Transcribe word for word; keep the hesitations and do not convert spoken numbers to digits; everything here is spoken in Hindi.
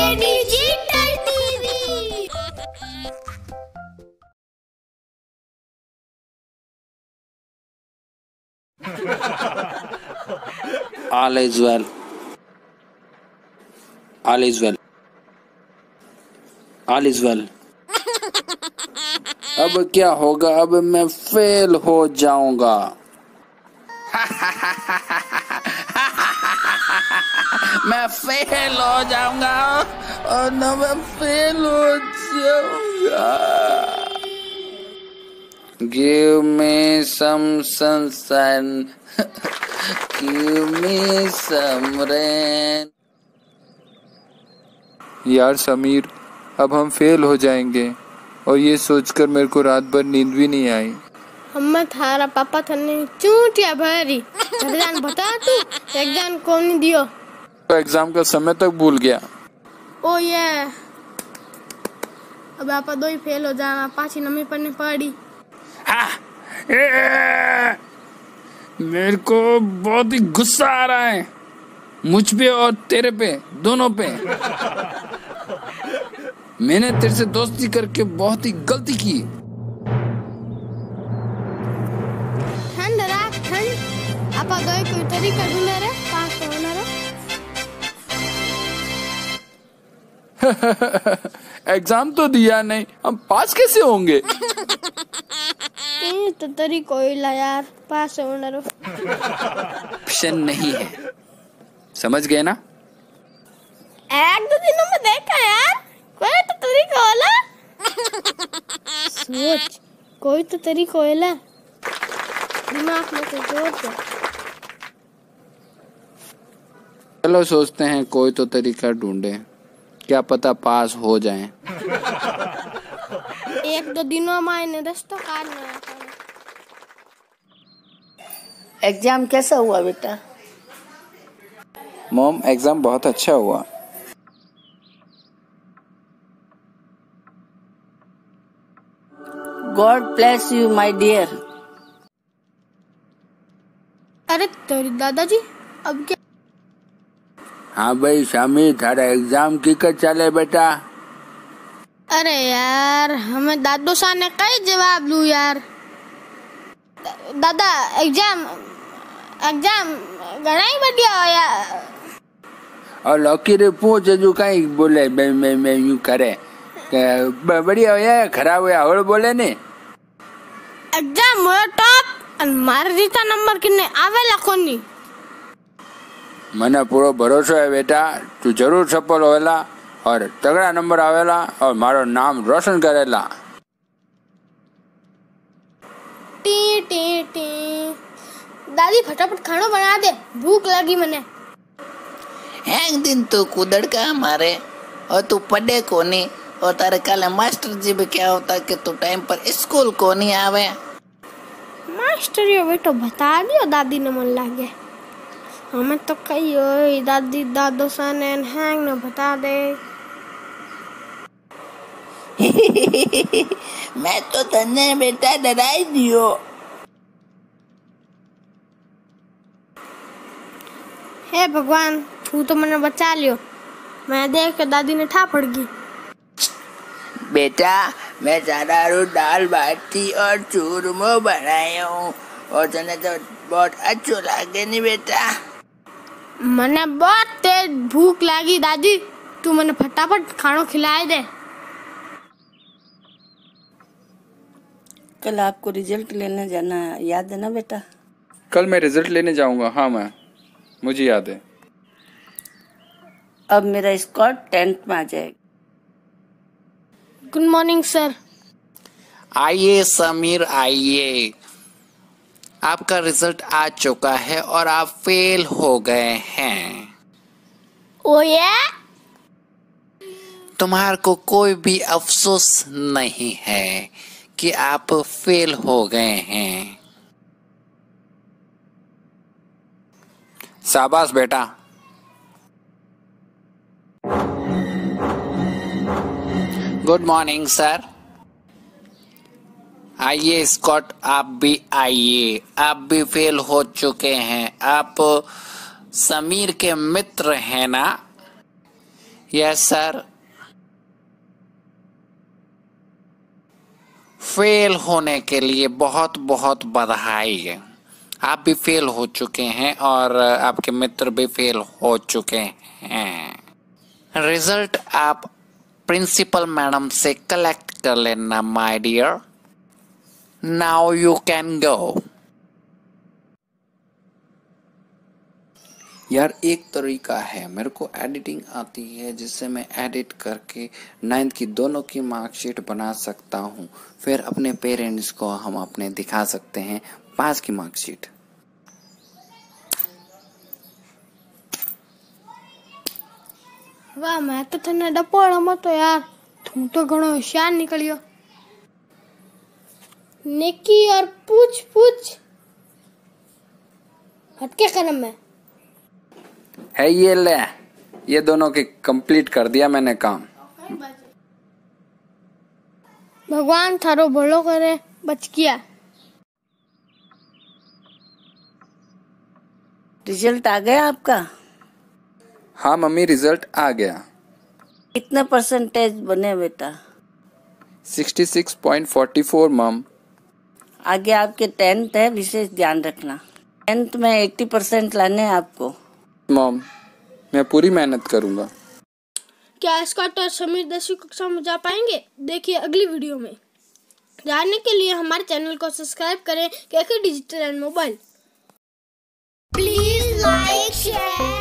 के digital TV. All is well. All is well. All is well. अब क्या होगा? अब मैं फेल हो जाऊंगा। मैं फेल हो जाऊंगा और न मैं फेल हो जाऊंगा। Give me some sunshine. Give me some rain. यार समीर, अब हम फेल हो जाएंगे और ये सोचकर मेरे को रात भर नींद भी नहीं आई। अम्मा थारा पापा थने चूटिया भरी एग्जाम बता तू एग्जाम कौन दियो? तो एग्जाम का समय तक भूल गया। ओ ये अब आपा दो ही फेल हो जाना पाछी नमी पड़ने पड़ी। मेरे को बहुत ही गुस्सा आ रहा है, मुझ पे और तेरे पे, दोनों पे। मैंने तेरे से दोस्ती करके बहुत ही गलती की। ठंड राख ठंड आपा दोई कोई तरीका ढूंढे रे पास होना रे। एग्जाम तो दिया नहीं, हम पास कैसे होंगे? ये तो तरीका इला यार पास होना रे। ऑप्शन नहीं है, समझ गए ना? एक दो दिनों में देखा यार कोई तो तरीका होला। सोच कोई तो तरीका होला। दिमाग में से जोड़ दो। चलो सोचते हैं कोई तो तरीका ढूंढे, क्या पता पास हो जाएं। एक दो दिनों में इन्हें रास्ता काटना है। एग्जाम कैसा हुआ बेटा? मॉम एग्जाम बहुत अच्छा हुआ। God bless you, my dear. अरे तेरी दादाजी अब क्या? हाँ भाई शामी थारा एग्जाम की कर चले बेटा? अरे यार हमें दादू साहब ने कई जवाब लू यार। दादा एग्जाम एग्जाम घना ही बढ़िया हो यार। और लौकी रे पूछ जो कहीं बोले मैं मैं मैं यूं करे बढ़िया हो या खराब हो या और बोले ने एग्जाम हो टॉप अन मारे जीता नंबर किने आवे लखोनी। मने पूरो भरोसा है बेटा, तू जरूर सफल होएला और तगड़ा नंबर आवेला और मारो नाम रोशन करेला। टी टी टी दादी फटाफट खाना बना दे, भूख लगी मने। एक दिन तो कुदड़ का मारे और तू पढ़े कोनी और तारे काले मास्टर जी भी क्या होता कि तू टाइम पर स्कूल को नहीं आवे। मास्टर यो बेटो बता दियो दादी ने मन लागे हमें तो कही हो दादी दादो सन एन हैंग ने बता दे। मैं तो तन्ने बेटा डराई दियो। हे भगवान तू तो मने बचा लियो, मैं देख के दादी ने ठा पड़ गई। बेटा मैं चारू दाल बाटी और चूरमो बनाया हूँ और तने तो बहुत अच्छो लागे नहीं बेटा? मने बहुत तेज भूख लगी दादी, तू मने फटाफट खाना खिलाए दे। कल आपको रिजल्ट लेने जाना याद है ना बेटा? कल मैं रिजल्ट लेने जाऊँगा। हाँ मैं मुझे याद है। अब मेरा स्कोर टेंथ में आ जाएगा। Good morning sir. आइए समीर आइए, आपका रिजल्ट आ चुका है और आप फेल हो गए हैं। ओ ये? तुम्हारे को कोई भी अफसोस नहीं है कि आप फेल हो गए हैं। शाबाश बेटा। Good morning sir. आइए स्कॉट आप भी आइए, आप भी फेल हो चुके हैं। आप समीर के मित्र हैं ना? Yes, sir. फेल होने के लिए बहुत बहुत बधाई है। आप भी फेल हो चुके हैं और आपके मित्र भी फेल हो चुके हैं। रिजल्ट आप प्रिंसिपल मैडम से कलेक्ट कर लेना my dear. Now you can go. यार एक तरीका है, मेरे को एडिटिंग आती है जिससे मैं एडिट करके नाइन्थ की दोनों की मार्कशीट बना सकता हूँ, फिर अपने पेरेंट्स को हम अपने दिखा सकते हैं पास की मार्कशीट। वाह, मैं तो तने डपोड़ा मत यार, तू तो घणो होशियार निकलियो। निकी यार पूछ पूछ हटके कदम में है। ये ले, ये दोनों के कंप्लीट कर दिया मैंने काम। भगवान थारो भलो करे बचकिया। रिजल्ट आ गया आपका? हाँ मम्मी, रिजल्ट आ गया। कितना परसेंटेज बने बेटा? छियासठ पॉइंट चार चार मम। आगे आपके टेंथ है, विशेष ध्यान रखना। टेंथ में अस्सी परसेंट लाने आपको। मॉम, मैं पूरी मेहनत करूंगा। क्या स्कॉट और समीर दसवीं कक्षा में जा पाएंगे? देखिए अगली वीडियो में। जानने के लिए हमारे चैनल को सब्सक्राइब करें, KK digital and mobile. Please like share.